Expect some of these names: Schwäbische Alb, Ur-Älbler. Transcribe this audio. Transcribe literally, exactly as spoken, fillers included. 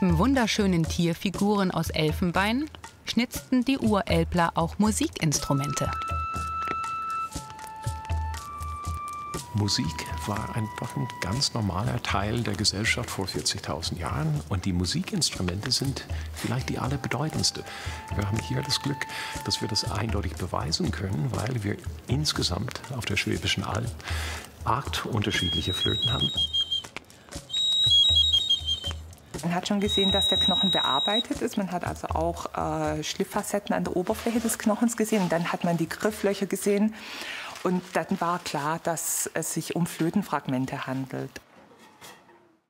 Neben wunderschönen Tierfiguren aus Elfenbein schnitzten die Ur-Älbler auch Musikinstrumente. Musik war einfach ein ganz normaler Teil der Gesellschaft vor vierzigtausend Jahren. Und die Musikinstrumente sind vielleicht die allerbedeutendste. Wir haben hier das Glück, dass wir das eindeutig beweisen können, weil wir insgesamt auf der Schwäbischen Alb acht unterschiedliche Flöten haben. Man hat schon gesehen, dass der Knochen bearbeitet ist. Man hat also auch äh, Schlifffacetten an der Oberfläche des Knochens gesehen. Und dann hat man die Grifflöcher gesehen. Und dann war klar, dass es sich um Flötenfragmente handelt.